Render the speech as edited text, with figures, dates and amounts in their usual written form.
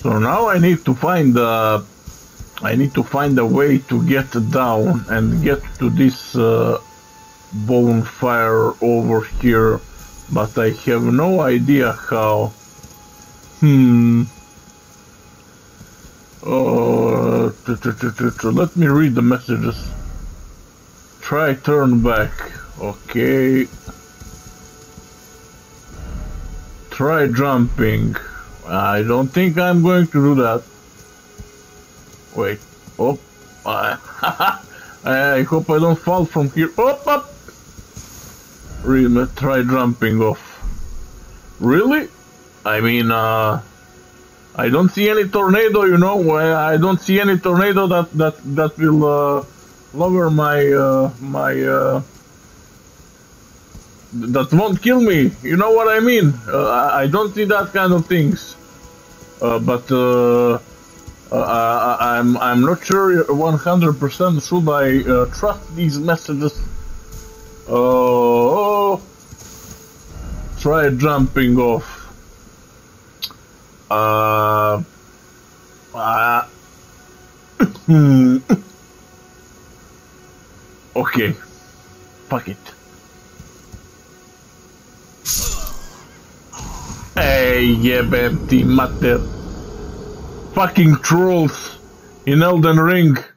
So now I need to find a way to get down and get to this bonfire over here, but I have no idea how. Let me read the messages. Try turn back. Okay. Try jumping. I don't think I'm going to do that. Wait. Oh. I hope I don't fall from here. Oh, up. Really? Try jumping off. Really? I mean, I don't see any tornado, you know. I don't see any tornado that will lower my that won't kill me. You know what I mean? I don't see that kind of things. I'm not sure 100% should I trust these messages. Oh, try jumping off. Okay, fuck it. Hey, jebem ti mater. Fucking trolls in Elden Ring.